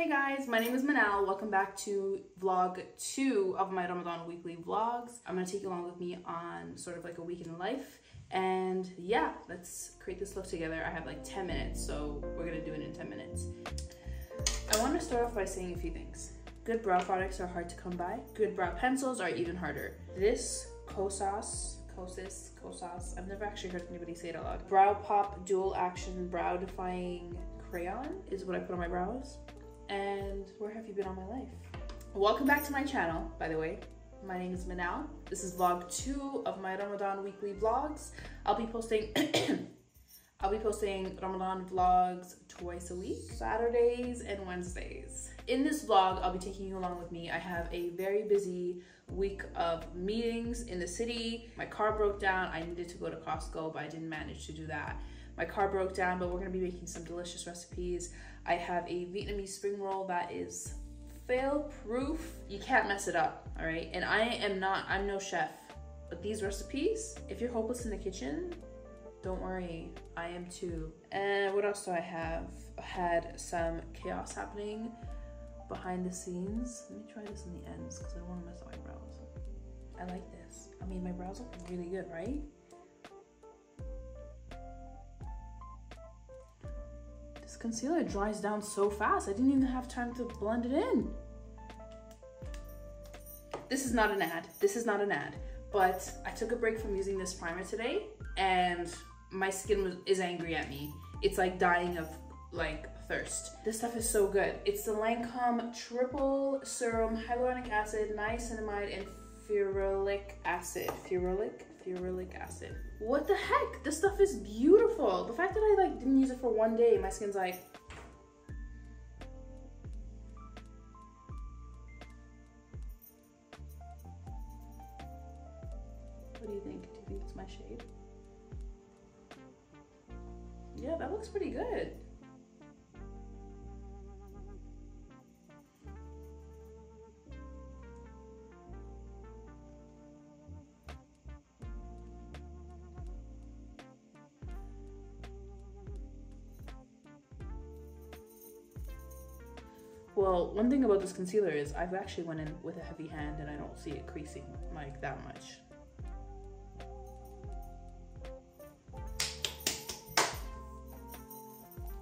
Hey guys, my name is Manal. Welcome back to vlog 2 of my Ramadan weekly vlogs. I'm gonna take you along with me on sort of like a week in life. And yeah, let's create this look together. I have like 10 minutes, so we're gonna do it in 10 minutes. I wanna start off by saying a few things. Good brow products are hard to come by. Good brow pencils are even harder. This Kosas, I've never actually heard anybody say it a lot. Brow Pop Dual Action Brow Defying Crayon is what I put on my brows. And where have you been all my life? Welcome back to my channel, by the way. My name is Manal. This is vlog 2 of my Ramadan weekly vlogs. I'll be posting Ramadan vlogs twice a week, Saturdays and Wednesdays. In this vlog, I'll be taking you along with me. I have a very busy week of meetings in the city. My car broke down. I needed to go to Costco, but I didn't manage to do that. My car broke down, but we're gonna be making some delicious recipes. I have a Vietnamese spring roll that is fail-proof. You can't mess it up, all right? And I'm no chef, but these recipes, if you're hopeless in the kitchen, don't worry, I am too. And what else do I have? I had some chaos happening behind the scenes. Let me try this in the ends, because I don't wanna mess up my brows. I like this. I mean, my brows look really good, right? This concealer dries down so fast. I didn't even have time to blend it in. This is not an ad. This is not an ad. But I took a break from using this primer today and my skin is angry at me. It's like dying of like thirst. This stuff is so good. It's the Lancôme triple serum hyaluronic acid, niacinamide, and ferulic acid. Ferulic acid. What the heck? This stuff is beautiful. The fact that I like didn't use it for one day, my skin's like, what do you think? Do you think it's my shade? Yeah, that looks pretty good. Well, one thing about this concealer is I've actually went in with a heavy hand and I don't see it creasing like that much.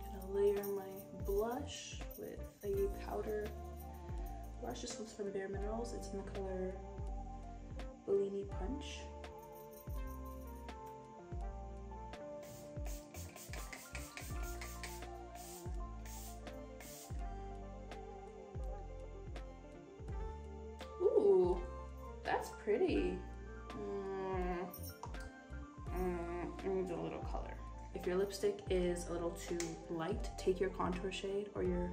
I'm gonna layer my blush with a powder blush. This one's from Bare Minerals. It's in the color Bellini Punch. Ooh, that's pretty. I need a little color. If your lipstick is a little too light, take your contour shade or your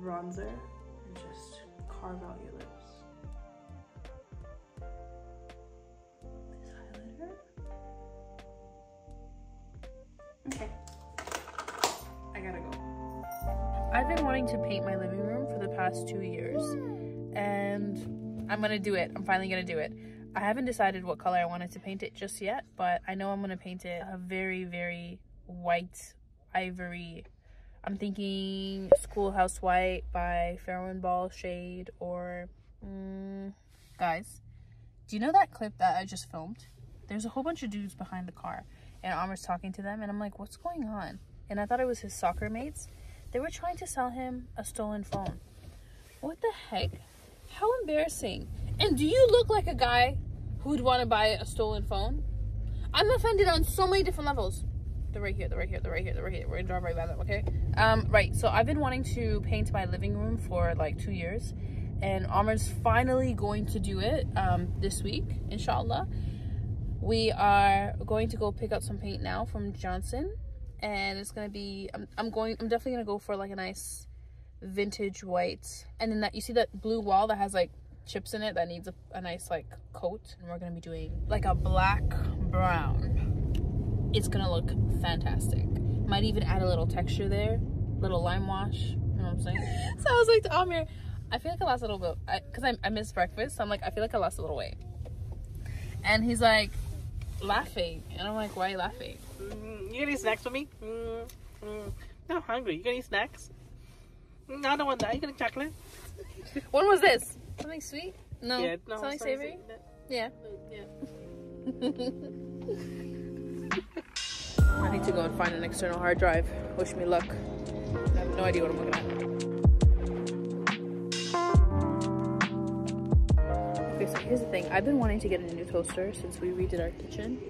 bronzer and just carve out your lips. This highlighter. Okay, I gotta go. I've been wanting to paint my living room for the past 2 years and I'm gonna do it. I'm finally gonna do it. I haven't decided what color I wanted to paint it just yet, but I know I'm gonna paint it a very, very white ivory. I'm thinking Schoolhouse White by Farrow and Ball shade or... Guys, do you know that clip that I just filmed? There's a whole bunch of dudes behind the car and Amar's talking to them and I'm like, what's going on? And I thought it was his soccer mates. They were trying to sell him a stolen phone. What the heck? How embarrassing. And do you look like a guy who'd want to buy a stolen phone? I'm offended on so many different levels. They're right here, they're right here, they're right here, they're right here. We're gonna drive right by them, okay? Right, so I've been wanting to paint my living room for like 2 years and Amar's finally going to do it this week, inshallah. We are going to go pick up some paint now from Johnson and it's gonna be, I'm definitely gonna go for like a nice vintage white, and then that you see that blue wall that has like chips in it that needs a nice like coat, and we're gonna be doing like a black brown. It's gonna look fantastic. Might even add a little texture there, little lime wash, you know what I'm saying? So I was like to Amir, I feel like I lost a little bit because I missed breakfast, so I'm like, I feel like I lost a little weight, and he's like laughing and I'm like, why are you laughing? You gonna eat snacks with me? I'm not hungry. You gonna eat snacks? I don't want that. Are you getting chocolate? When was this? Something sweet? No. Yeah, no, something savory? Yeah. I need to go and find an external hard drive. Wish me luck. I have no idea what I'm looking at. Okay, so here's the thing. I've been wanting to get a new toaster since we redid our kitchen,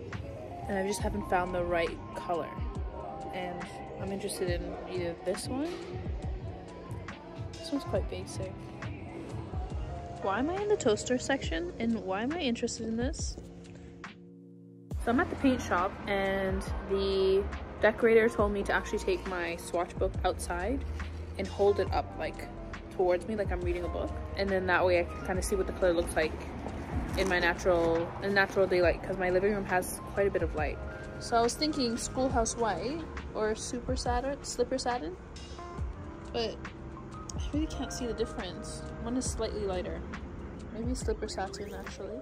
and I just haven't found the right color. And I'm interested in either this one. This one's quite basic. Why am I in the toaster section, and why am I interested in this? So I'm at the paint shop, and the decorator told me to actually take my swatch book outside and hold it up like towards me, like I'm reading a book, and then that way I can kind of see what the color looks like in my natural daylight, because my living room has quite a bit of light. So I was thinking Schoolhouse White or Slipper Satin, but I really can't see the difference. One is slightly lighter. Maybe Slipper Satin actually.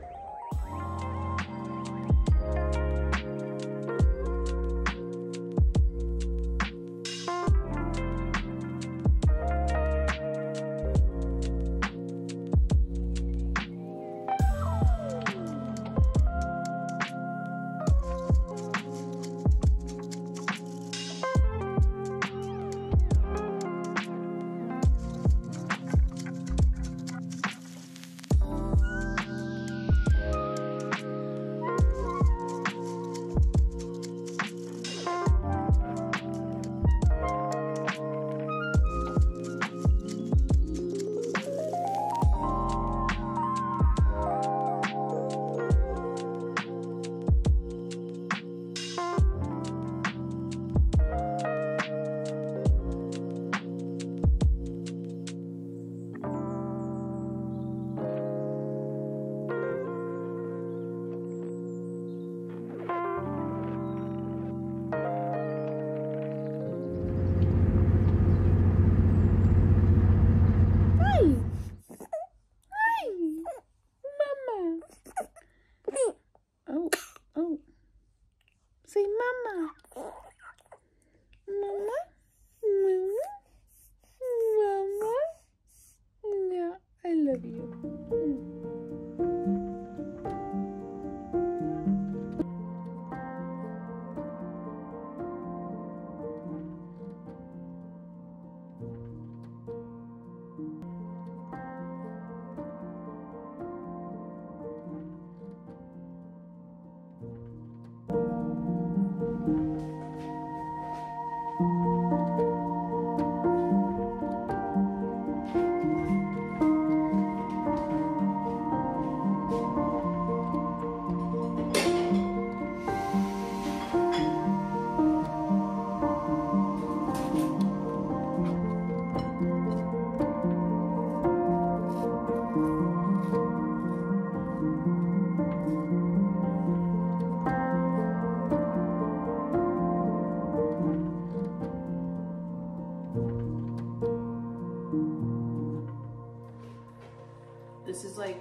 This is like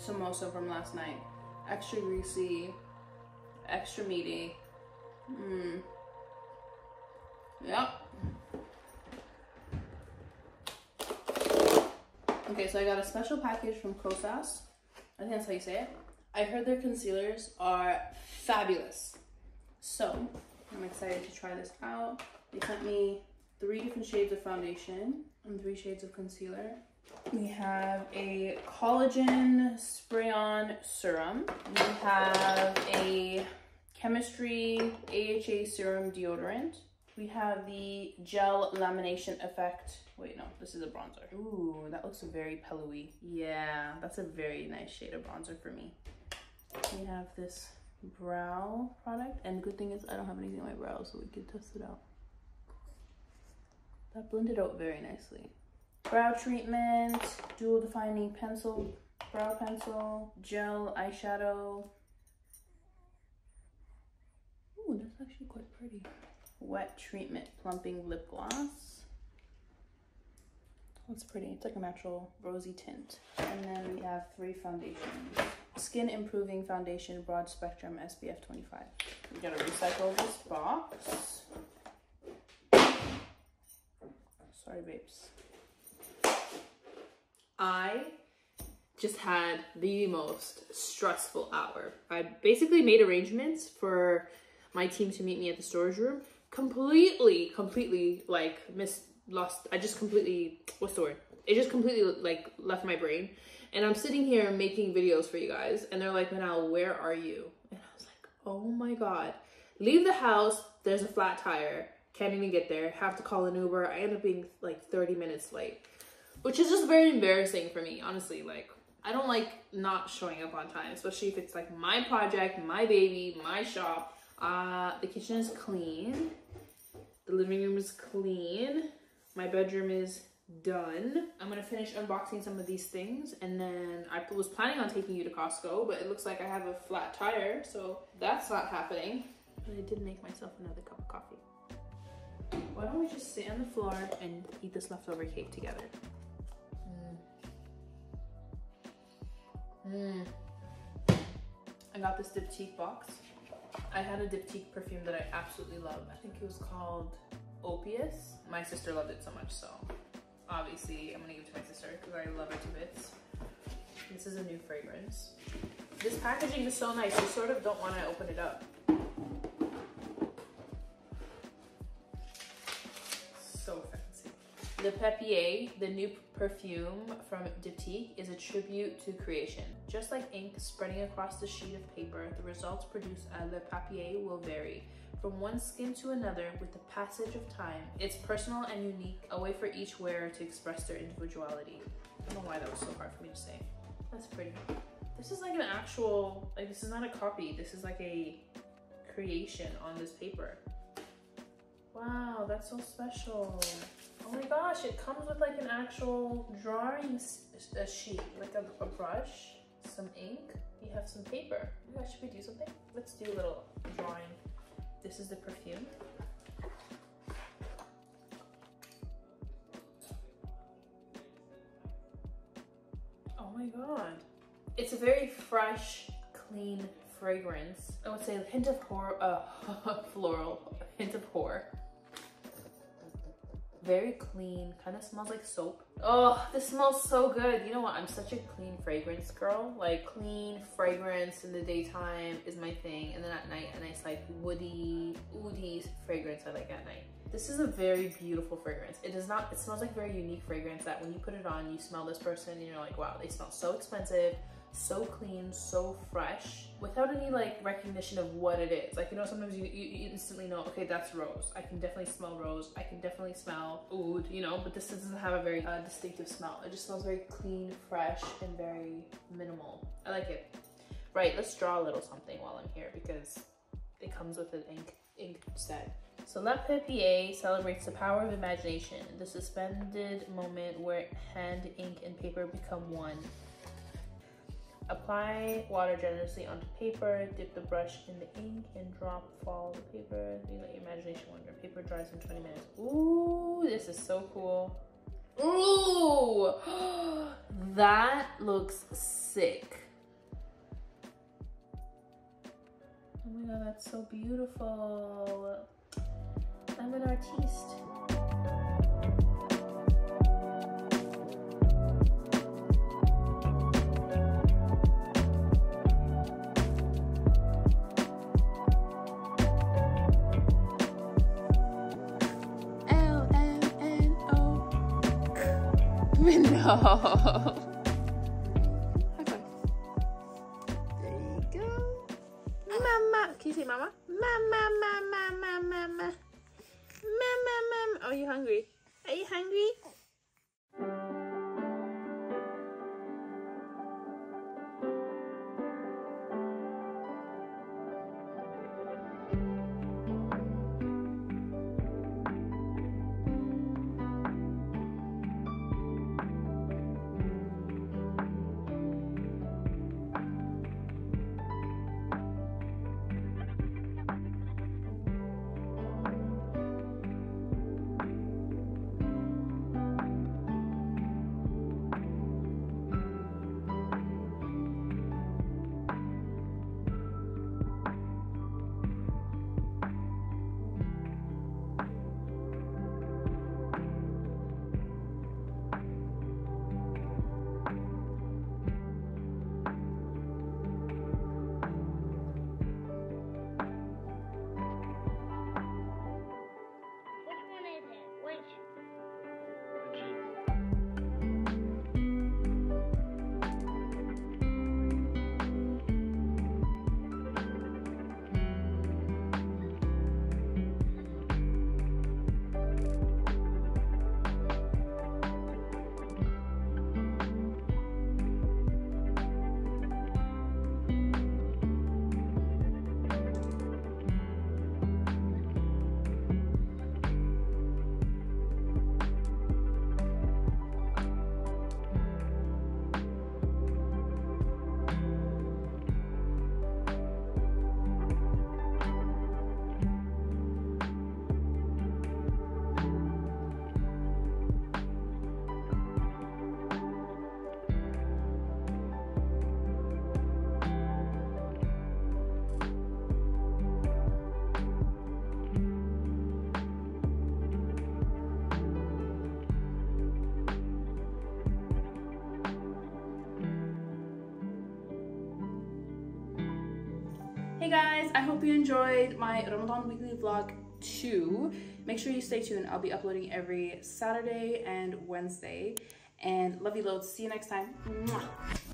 samosa from last night. Extra greasy, extra meaty. Yep. Okay, so I got a special package from Kosas. I think that's how you say it. I heard their concealers are fabulous. So I'm excited to try this out. They sent me 3 different shades of foundation and 3 shades of concealer. We have a collagen spray-on serum. We have a chemistry AHA serum deodorant. We have the gel lamination effect. Wait, no, this is a bronzer. Ooh, that looks very pillowy. Yeah, that's a very nice shade of bronzer for me. We have this brow product, and the good thing is I don't have anything on my brow, so we can test it out. That blended out very nicely. Brow treatment, dual defining pencil, brow pencil, gel eyeshadow. Ooh, that's actually quite pretty. Wet treatment plumping lip gloss. That's pretty. It's like a natural rosy tint. And then we have 3 foundations. Skin improving foundation, broad spectrum SPF 25. We gotta recycle this box. Sorry, babes. I just had the most stressful hour. I basically made arrangements for my team to meet me at the storage room. Completely like it just completely left my brain, and I'm sitting here making videos for you guys, and they're like, Manal, where are you? And I was like, oh my god, leave the house, there's a flat tire, can't even get there, have to call an Uber. I end up being like 30 minutes late, which is just very embarrassing for me, honestly. Like, I don't like not showing up on time, especially if it's like my project, my baby, my shop. The kitchen is clean, the living room is clean, my bedroom is done. I'm gonna finish unboxing some of these things, and then I was planning on taking you to Costco, but it looks like I have a flat tire, so that's not happening. But I did make myself another cup of coffee. Why don't we just sit on the floor and eat this leftover cake together? I got this Diptyque box. I had a Diptyque perfume that I absolutely love. I think it was called Opius. My sister loved it so much, so obviously I'm gonna give it to my sister because I love it to bits. This is a new fragrance. This packaging is so nice. You sort of don't want to open it up. So fancy. Le Papier, the new perfume from Diptyque, is a tribute to creation. Just like ink spreading across the sheet of paper, the results produced at Le Papier will vary from one skin to another with the passage of time. It's personal and unique, a way for each wearer to express their individuality. I don't know why that was so hard for me to say. That's pretty. This is like an actual, like, this is not a copy. This is like a creation on this paper. Wow, that's so special. Oh my gosh, it comes with like an actual drawing sheet, like a brush, some ink, you have some paper. Oh my gosh, should we do something? Let's do a little drawing. This is the perfume. Oh my god. It's a very fresh, clean fragrance. I would say a hint of floral, a hint of whore. Very clean, kind of smells like soap. Oh, this smells so good. You know what, I'm such a clean fragrance girl. Like, clean fragrance in the daytime is my thing, and then at night a nice like woody fragrance I like at night. This is a very beautiful fragrance. It smells like a very unique fragrance that when you put it on, you smell this person and you're like, wow, they smell so expensive, so clean, so fresh, without any like recognition of what it is. Like, you know, sometimes you instantly know, okay, that's rose. I can definitely smell rose. I can definitely smell oud, you know, but this doesn't have a very distinctive smell. It just smells very clean, fresh, and very minimal. I like it. Right, let's draw a little something while I'm here because it comes with an ink set. So Le Papier celebrates the power of imagination, the suspended moment where hand, ink, and paper become one. Apply water generously onto paper, dip the brush in the ink, and follow the paper. You let your imagination wander. Paper dries in 20 minutes. Ooh, this is so cool. Ooh, that looks sick. Oh my god, that's so beautiful. I'm an artiste. No. Okay. There you go. Mama. Can you say mama? Mama, mama, mama, mama. Mama, mama. Are you hungry? Are you hungry? Hey guys, I hope you enjoyed my Ramadan weekly vlog 2. Make sure you stay tuned. I'll be uploading every Saturday and Wednesday. And love you loads. See you next time. Mwah.